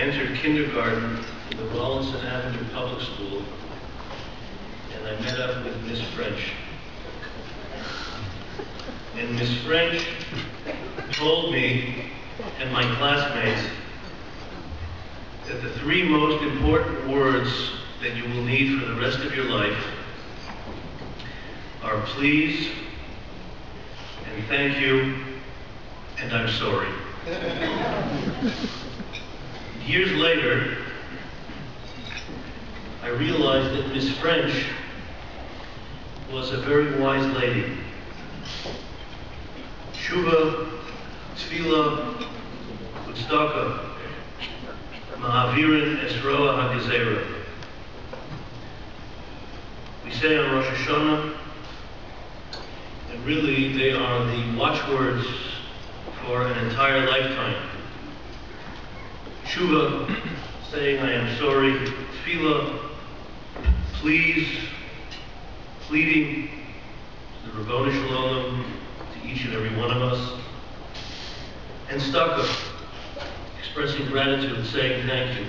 entered kindergarten at the Rawlinson Avenue Public School, and I met up with Miss French. And Miss French told me and my classmates that the three most important words that you will need for the rest of your life are please, and thank you, and I'm sorry. Years later, I realized that Miss French was a very wise lady. Tshuva, Tfilah, Utzdaka, Ma'avirin Esroa HaGezerah. We say on Rosh Hashanah, and really they are the watchwords for an entire lifetime. Tshuva, saying I am sorry. Tfilah, please, pleading to the Ribono Shel Olam, to each and every one of us. And Tzedakah, expressing gratitude and saying thank you,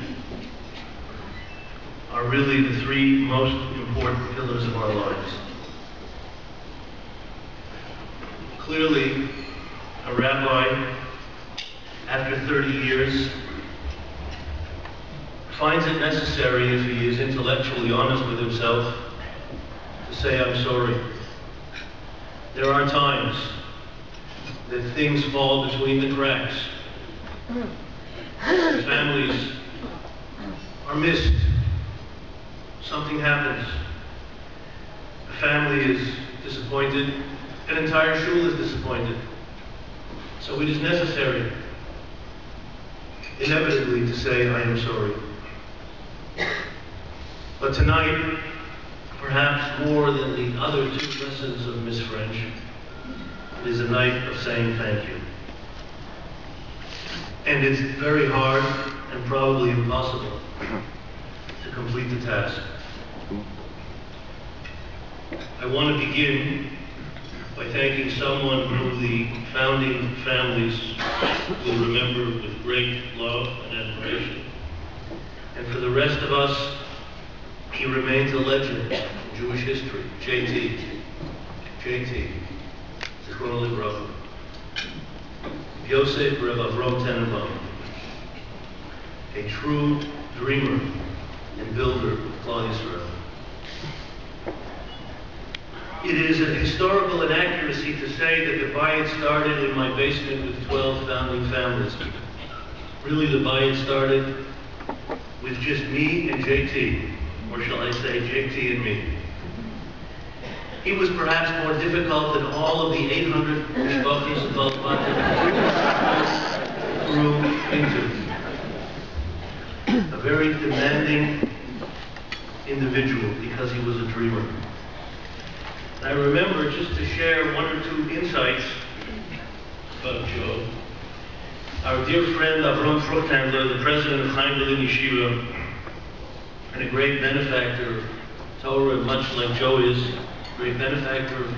are really the three most important pillars of our lives. Clearly, a rabbi, after 30 years, finds it necessary, if he is intellectually honest with himself, to say, I'm sorry. There are times that things fall between the cracks. Families are missed. Something happens. The family is disappointed. An entire shul is disappointed. So it is necessary, inevitably, to say, I am sorry. But tonight, perhaps more than the other two lessons of Miss French, it is a night of saying thank you. And it's very hard and probably impossible to complete the task. I want to begin by thanking someone who the founding families will remember with great love and admiration. And for the rest of us, he remains a legend in Jewish history. JT, Zichrono Livrocha. Yosef Revavro Tenenbaum, a true dreamer and builder of Claudius Israel. It is a historical inaccuracy to say that the BAYT started in my basement with 12 founding families. Really, the BAYT started with just me and JT, or shall I say JT and me. He was perhaps more difficult than all of the 800 mishpachos above grew into. A very demanding individual because he was a dreamer. I remember, just to share one or two insights about Joe, our dear friend Avrom Fruchtandler, the president of Chaim Berlin Yeshiva, and a great benefactor of Torah, much like Joe is, great benefactor of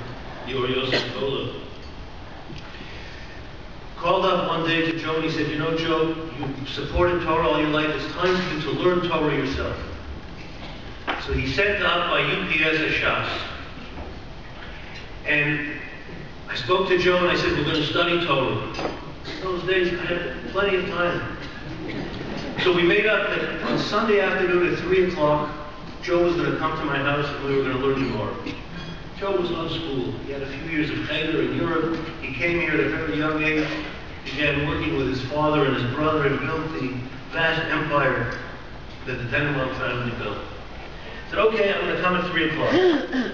Yosef, called up one day to Joe and he said, you know, Joe, you've supported Torah all your life. It's time for you to learn Torah yourself. So he sent out by UPS a Shas. And I spoke to Joe and I said, we're going to study Torah. In those days, I had plenty of time. So we made up that on Sunday afternoon at 3 o'clock, Joe was going to come to my house and we were going to learn Torah. Joe was on school. He had a few years of Cheder in Europe. He came here at a very young age, began working with his father and his brother and built the vast empire that the Tenenbaum family built. I said, okay, I'm going to come at 3 o'clock.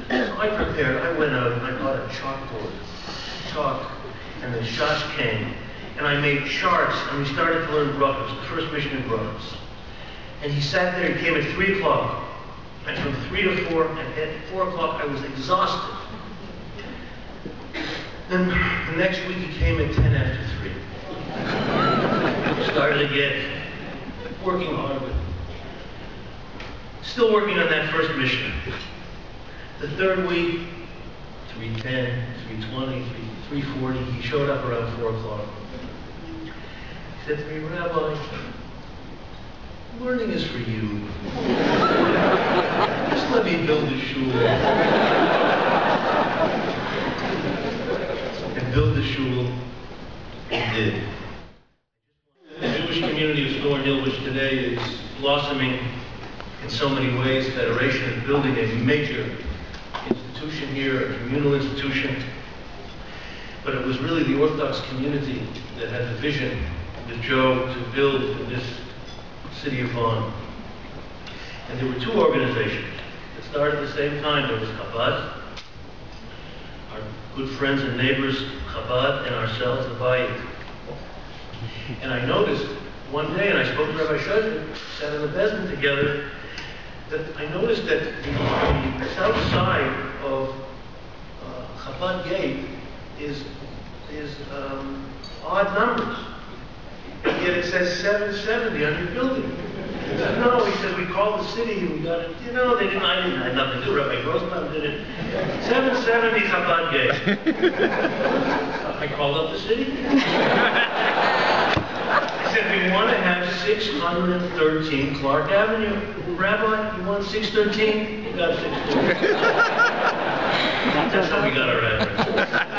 So I prepared. I went out and I bought a chalkboard, chalk, and the Shas came. And I made charts and we started to learn brachos, the first mission in brachos. And he sat there and came at 3 o'clock. And from 3 to 4, and at 4 o'clock I was exhausted. Then the next week he came at 10 after 3. Started again, working hard with him. Still working on that first mission. The third week, 3:10, 3:20, 3:40, he showed up around 4 o'clock. He said to me, Rabbi, Learning is for you. Just let me build a shul. And build the shul, and did. The Jewish community of Thornhill, which today is blossoming in so many ways, Federation is building a major institution here, a communal institution. But it was really the Orthodox community that had the vision that Joe to build in this city of Vaughan. And there were two organizations that started at the same time. There was Chabad, our good friends and neighbors, Chabad, and ourselves, the BAYT. And I noticed one day, and I spoke to Rabbi Shoshin, sat in the basement together, that I noticed that the south side of Chabad Gate is odd numbers. And yet it says 770 on your building. He said, no, he said, we called the city and we got it. You know, they didn't, I didn't have nothing to do. Rabbi Grossman did it. 770 Chabad Gate. I called up the city. I said, we want to have 613 Clark Avenue. Rabbi, you want 613? You got 613. That's how we got our address.